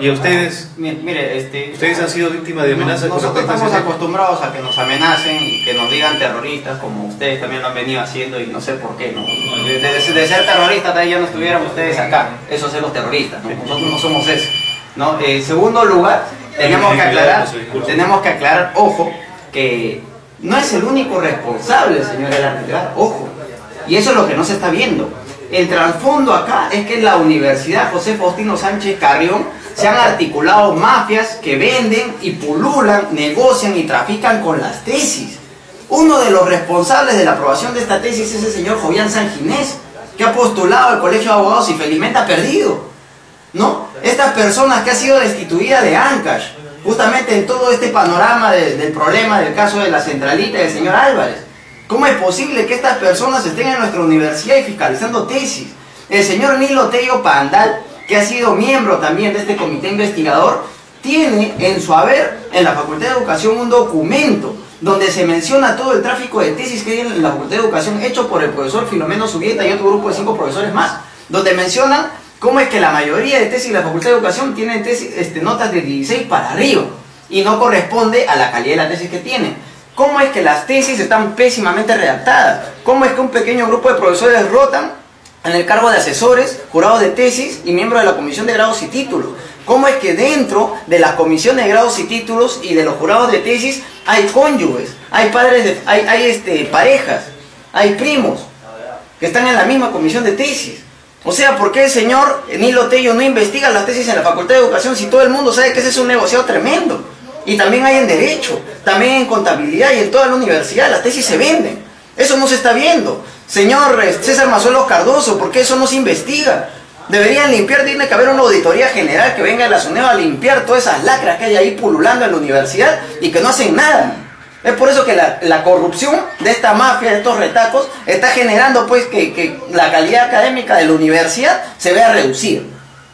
¿Y a ustedes? Mire, ¿ustedes han sido víctimas de amenazas? Nosotros estamos acostumbrados a que nos amenacen y que nos digan terroristas, como ustedes también lo han venido haciendo, y no sé por qué, ¿no? De ser terroristas, tal vez ya no estuvieran ustedes acá. Eso son los terroristas, ¿no? Nosotros no somos eso, ¿no? En segundo lugar, tenemos que aclarar, ojo, que no es el único responsable, señor del arbitraje, ojo. Y eso es lo que no se está viendo. El trasfondo acá es que en la Universidad José Faustino Sánchez Carrión se han articulado mafias que venden y pululan, negocian y trafican con las tesis. Uno de los responsables de la aprobación de esta tesis es el señor Jovián Sanginés, que ha postulado al Colegio de Abogados y felizmente ha perdido, ¿no? Estas personas que han sido destituidas de Ancash, justamente en todo este panorama del problema del caso de la centralita del señor Álvarez. ¿Cómo es posible que estas personas estén en nuestra universidad y fiscalizando tesis? El señor Nilo Tello Pandal, que ha sido miembro también de este comité investigador, tiene en su haber en la Facultad de Educación un documento donde se menciona todo el tráfico de tesis que hay en la Facultad de Educación hecho por el profesor Filomeno Subieta y otro grupo de 5 profesores más, donde mencionan cómo es que la mayoría de tesis de la Facultad de Educación tienen tesis, notas de 16 para arriba y no corresponde a la calidad de la tesis que tienen. ¿Cómo es que las tesis están pésimamente redactadas? ¿Cómo es que un pequeño grupo de profesores rotan en el cargo de asesores, jurados de tesis y miembros de la comisión de grados y títulos? ¿Cómo es que dentro de las comisiones de grados y títulos y de los jurados de tesis hay cónyuges, hay padres, parejas, hay primos que están en la misma comisión de tesis? O sea, ¿por qué el señor Nilo Tello no investiga las tesis en la Facultad de Educación si todo el mundo sabe que ese es un negociado tremendo? Y también hay en Derecho, también en Contabilidad y en toda la universidad, las tesis se venden. Eso no se está viendo. Señor César Mazuelo Cardoso, ¿por qué eso no se investiga? Deberían limpiar, tiene que haber una auditoría general que venga de la SUNEDU a limpiar todas esas lacras que hay ahí pululando en la universidad y que no hacen nada. Es por eso que la corrupción de esta mafia, de estos retacos, está generando pues que la calidad académica de la universidad se vea reducida.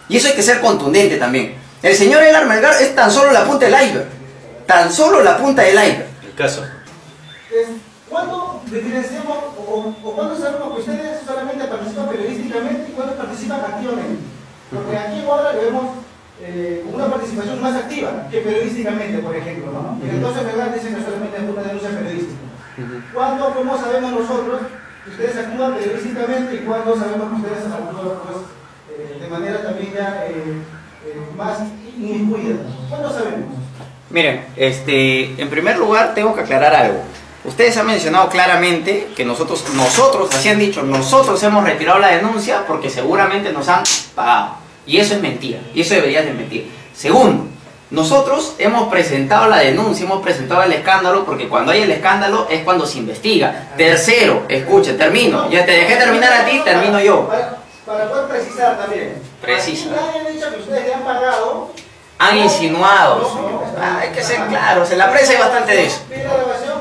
Y eso hay que ser contundente también. El señor Edgar Melgar es tan solo la punta del iceberg. Tan solo la punta del aire. El caso. ¿Cuándo diferenciamos o cuándo sabemos que ustedes solamente participan periodísticamente y cuándo participan activamente? Porque aquí ahora le vemos una participación más activa que periodísticamente, por ejemplo, ¿no? Y entonces me dicen que solamente es una denuncia periodística. ¿Cuándo, cómo sabemos nosotros que ustedes actúan periodísticamente y cuándo sabemos que ustedes actúan de manera también ya más inmiscuida? ¿Cuándo sabemos? Miren, en primer lugar tengo que aclarar algo. Ustedes han mencionado claramente que nosotros, así han dicho, nosotros hemos retirado la denuncia porque seguramente nos han pagado. Y eso es mentira, y eso debería de mentir. Segundo, nosotros hemos presentado la denuncia, hemos presentado el escándalo, porque cuando hay el escándalo es cuando se investiga. Tercero, escuche, termino, ya te dejé terminar a ti, termino yo. Para poder precisar también. Precisa. Nadie ha dicho que ustedes le han pagado. Han insinuado, señor. Hay que ser claros, en la prensa hay bastante de eso. Pide la grabación,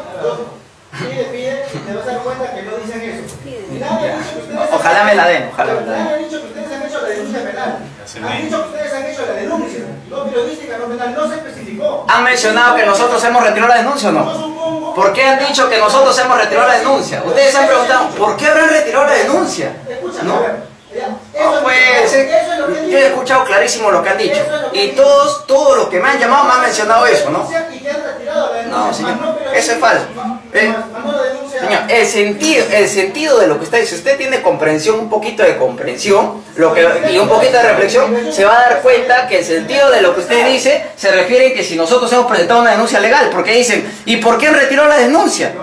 pide, te vas a dar cuenta que no dicen eso. Ojalá me la den, ojalá me la den. Han dicho que ustedes han hecho la denuncia penal. Han dicho que ustedes han hecho la denuncia, no periodística, no penal, no se especificó. ¿Han mencionado que nosotros hemos retirado la denuncia o no? ¿Por qué han dicho que nosotros hemos retirado la denuncia? Ustedes se han preguntado, ¿por qué habrán retirado la denuncia? Escúchame, a ver. No, pues, yo he escuchado clarísimo lo que han dicho y todos los que me han llamado me han mencionado eso, ¿no? No, señor, eso es falso. Señor, el sentido de lo que está diciendo, si usted tiene comprensión, un poquito de comprensión y un poquito de reflexión, se va a dar cuenta que el sentido de lo que usted dice se refiere a que si nosotros hemos presentado una denuncia legal, porque dicen, ¿y por qué han retirado la denuncia?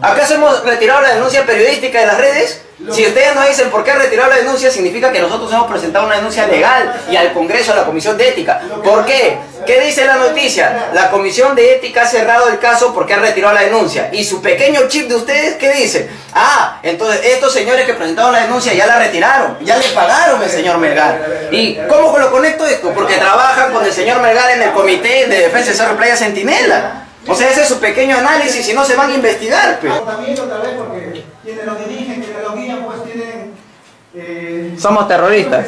¿Acaso hemos retirado la denuncia periodística de las redes? Si ustedes nos dicen por qué retirar la denuncia, significa que nosotros hemos presentado una denuncia legal y al Congreso, a la Comisión de Ética. ¿Por qué? ¿Qué dice la noticia? La Comisión de Ética ha cerrado el caso porque ha retirado la denuncia. ¿Y su pequeño chip de ustedes qué dice? Ah, entonces estos señores que presentaron la denuncia ya la retiraron, ya le pagaron al señor Melgar. ¿Y cómo lo conecto esto? Porque trabajan con el señor Melgar en el Comité de Defensa de Cerro Playa Sentinela. O sea, ese es su pequeño análisis, si no se van a investigar, pues. También otra vez porque quienes los dirigen, quienes los guían, pues tienen... Somos terroristas.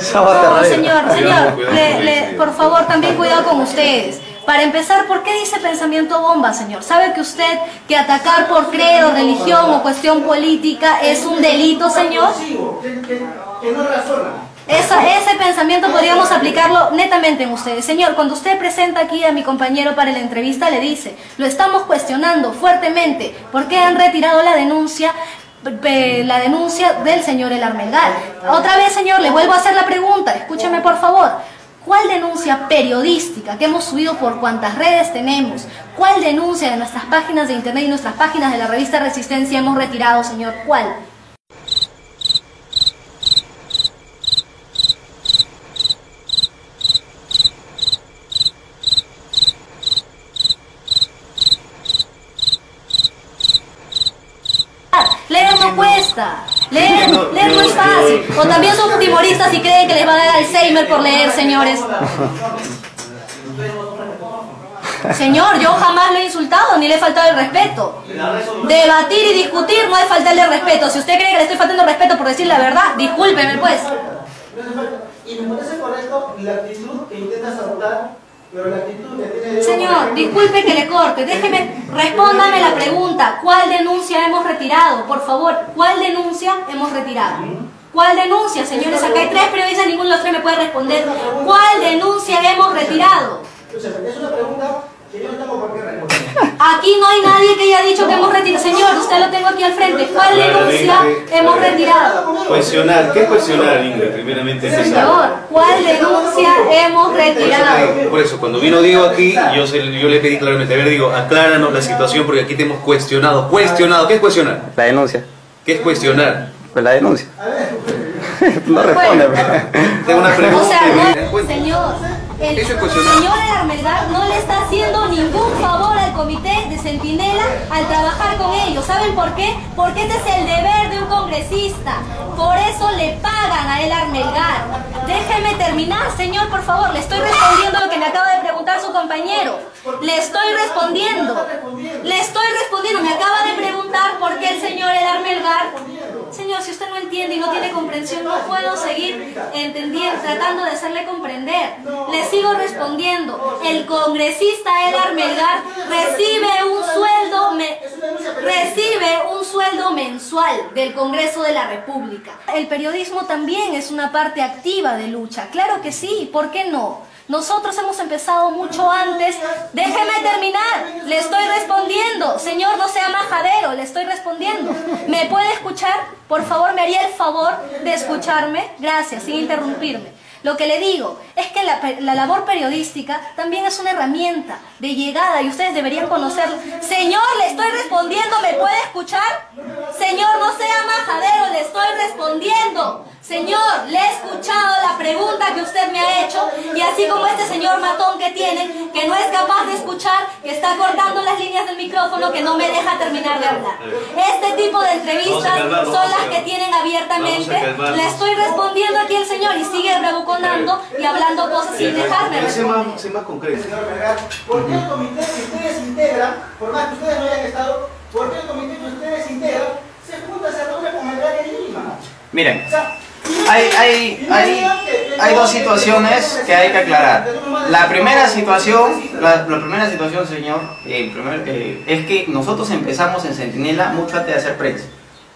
Somos terroristas. No, señor, por favor, también cuidado con ustedes. Para empezar, ¿por qué dice pensamiento bomba, señor? ¿Sabe que usted que atacar por credo, religión o cuestión política es un delito, señor? Que no razona. Ese pensamiento podríamos aplicarlo netamente en ustedes. Señor, cuando usted presenta aquí a mi compañero para la entrevista, le dice: lo estamos cuestionando fuertemente, ¿por qué han retirado la denuncia del señor Melgar? Otra vez, señor, le vuelvo a hacer la pregunta, escúcheme por favor. ¿Cuál denuncia periodística que hemos subido por cuantas redes tenemos? ¿Cuál denuncia de nuestras páginas de internet y nuestras páginas de la revista Resistencia hemos retirado, señor? ¿Cuál? Leer muy fácil. O también son futbolistas y creen que les va a dar Alzheimer por leer, señores. Señor, yo jamás lo he insultado ni le he faltado el respeto. Debatir y discutir no es faltarle el respeto. Si usted cree que le estoy faltando el respeto por decir la verdad, discúlpeme pues. Y me parece correcto la actitud que intentas adoptar. Pero la actitud que tiene... Señor, disculpe que le corte, déjeme, respóndame la pregunta, ¿cuál denuncia hemos retirado? Por favor, ¿cuál denuncia hemos retirado? ¿Cuál denuncia, señores? Acá hay tres periodistas, ninguno de los tres me puede responder. ¿Cuál denuncia hemos retirado? Es una pregunta que yo no tengo por qué responder. Aquí no hay nadie que haya dicho que hemos retirado. Señor, usted lo tengo aquí al frente. ¿Cuál denuncia hemos retirado? Cuestionar. ¿Qué cuestionar, Ingrid? Primeramente, señor, ¿cuál denuncia hemos retirado? Por eso, cuando vino Diego aquí, yo le pedí claramente, a ver, Diego, acláranos la situación porque aquí te hemos cuestionado. ¿Qué es cuestionar? La denuncia. ¿Qué es cuestionar? Pues la denuncia. No responde. Tengo una pregunta. O sea, no, señor, el señor Melgar no le está haciendo ningún favor al comité de Centinela al trabajar con ellos. ¿Saben por qué? Porque este es el deber de un congresista. Por eso le pagan a Edgar Melgar. Déjeme terminar, señor, por favor. Le estoy respondiendo lo que me acaba de preguntar su compañero. Le estoy respondiendo. Le estoy respondiendo. Me acaba de preguntar por qué el señor Edgar Melgar... Señor, si usted no entiende y no tiene comprensión, no puedo seguir entendiendo, tratando de hacerle comprender. Le sigo respondiendo. El congresista Edgar Melgar recibe un sueldo mensual del Congreso de la República. El periodismo también es una parte activa de lucha. Claro que sí, ¿por qué no? Nosotros hemos empezado mucho antes. Déjeme terminar, le estoy respondiendo. Señor, no sea majadero, le estoy respondiendo. ¿Me puede escuchar? Por favor, ¿me haría el favor de escucharme? Gracias, sin interrumpirme. Lo que le digo es que la labor periodística también es una herramienta de llegada y ustedes deberían conocerla. Señor, le estoy respondiendo, ¿me puede escuchar? Señor, no sea majadero, le estoy respondiendo. Señor, le he escuchado la pregunta que usted me ha hecho y así como este señor matón que tiene, que no es capaz de escuchar, que está cortando las líneas del micrófono, que no me deja terminar de hablar. Este tipo de entrevistas son las que tienen abiertamente. Le estoy respondiendo aquí al señor y sigue bravuconando y hablando cosas sin dejarme responder. Sé más concreto. Señor Melgar, ¿por qué el comité que ustedes integran, por más que ustedes no hayan estado, por qué el comité que ustedes integran se junta a hacer doble con el área de Lima? Miren. Hay dos situaciones que hay que aclarar. La primera situación, señor, es que nosotros empezamos en Centinela mucho antes de hacer prensa.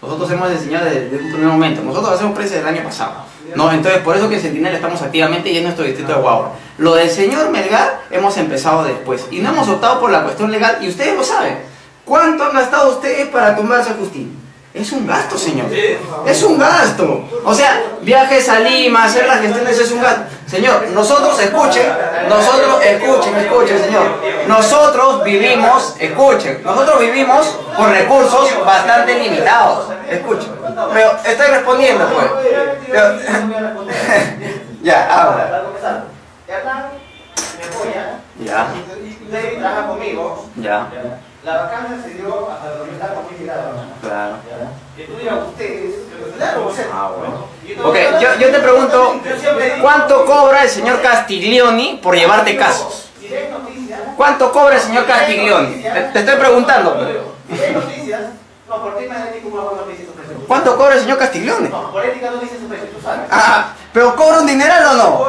Nosotros hemos enseñado desde un primer momento. Nosotros hacemos prensa desde el año pasado, ¿no? Entonces, por eso que en Centinela estamos activamente y en nuestro distrito de Huaura. Lo del señor Melgar hemos empezado después y no hemos optado por la cuestión legal. Y ustedes lo saben. ¿Cuánto han gastado ustedes para tumbarse a Justín? Es un gasto, señor. Es un gasto. O sea, viajes a Lima, hacer las gestiones es un gasto. Señor, escuchen, señor. Nosotros vivimos con recursos bastante limitados. Escuchen. Pero estoy respondiendo, pues. Ya, ahora. Ya. Usted trabaja conmigo. Ya. La vacancia se dio hasta donde está conmigo. Claro. Que tú digas ustedes, claro, usted. Ah, bueno. Ok, yo te pregunto, ¿cuánto cobra el señor Castiglione por llevarte casos? ¿Cuánto cobra el señor Castiglione? Te estoy preguntando. Si hay noticias, no, por temas de ética no dice su precio. ¿Cuánto cobra el señor Castiglione? No, por ética no dice su precio, tú sabes. Ah, ¿pero cobra un dineral o no?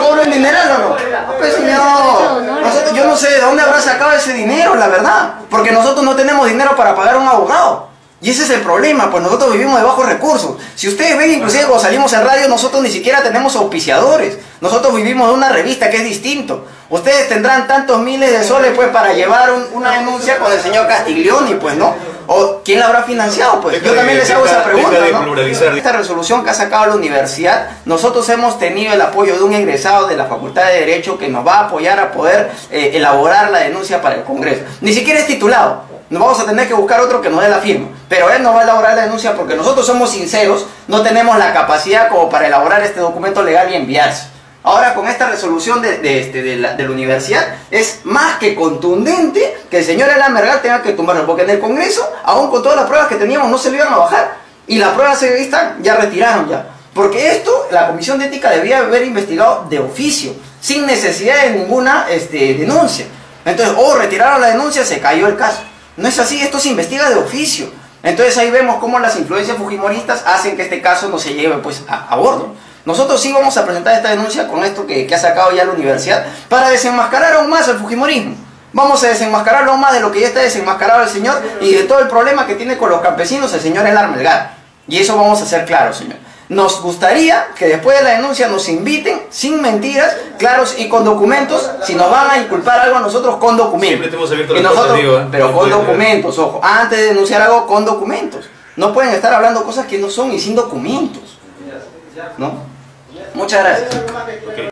¿Cobra un dineral o no? Pues señor, yo no sé de dónde habrá sacado ese dinero, la verdad. Porque nosotros no tenemos dinero para pagar a un abogado. Y ese es el problema, pues nosotros vivimos de bajos recursos. Si ustedes ven, inclusive cuando salimos en radio, nosotros ni siquiera tenemos auspiciadores. Nosotros vivimos de una revista, que es distinto. Ustedes tendrán tantos miles de soles, pues, para llevar una denuncia con el señor Castiglione, pues, ¿no? ¿O quién la habrá financiado? Pues yo también les hago esa pregunta, ¿no? Esta resolución que ha sacado la universidad, nosotros hemos tenido el apoyo de un egresado de la Facultad de Derecho que nos va a apoyar a poder elaborar la denuncia para el Congreso. Ni siquiera es titulado. Nos vamos a tener que buscar otro que nos dé la firma, pero él nos va a elaborar la denuncia porque nosotros somos sinceros, no tenemos la capacidad como para elaborar este documento legal y enviarse. Ahora con esta resolución de la universidad es más que contundente que el señor Edgar Melgar tenga que tumbarlo, porque en el Congreso, aún con todas las pruebas que teníamos, no se lo iban a bajar, y las pruebas están, ya retiraron ya. Porque esto, la Comisión de Ética debía haber investigado de oficio, sin necesidad de ninguna denuncia. Entonces, o retiraron la denuncia, se cayó el caso. No es así, esto se investiga de oficio. Entonces ahí vemos cómo las influencias fujimoristas hacen que este caso no se lleve, pues, a bordo. Nosotros sí vamos a presentar esta denuncia con esto que ha sacado ya la universidad para desenmascarar aún más el fujimorismo. Vamos a desenmascarar aún más de lo que ya está desenmascarado el señor y de todo el problema que tiene con los campesinos el señor Edgar Melgar. Y eso vamos a hacer claro, señor. Nos gustaría que después de la denuncia nos inviten, sin mentiras, claros y con documentos. Si nos van a inculpar algo a nosotros, con documentos. Y nosotros, pero con documentos, ojo. Antes de denunciar algo, con documentos. No pueden estar hablando cosas que no son y sin documentos, ¿no? Muchas gracias. Okay.